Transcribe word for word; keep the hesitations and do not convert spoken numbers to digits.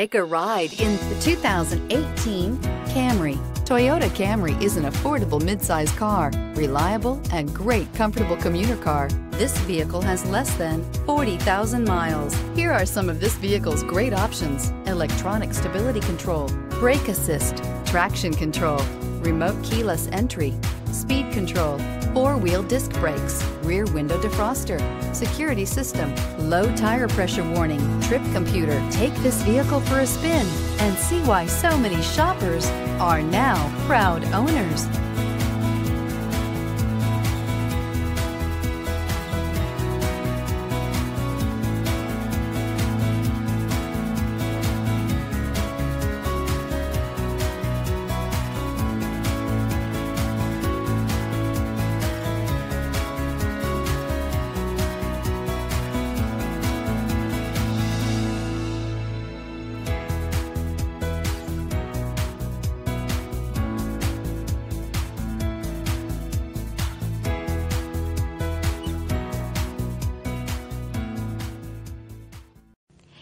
Take a ride in the two thousand eighteen Camry. Toyota Camry is an affordable midsize car, reliable and great comfortable commuter car. This vehicle has less than forty thousand miles. Here are some of this vehicle's great options: electronic stability control, brake assist, traction control, remote keyless entry, speed control, four-wheel disc brakes, rear window defroster, security system, low tire pressure warning, trip computer. Take this vehicle for a spin and see why so many shoppers are now proud owners.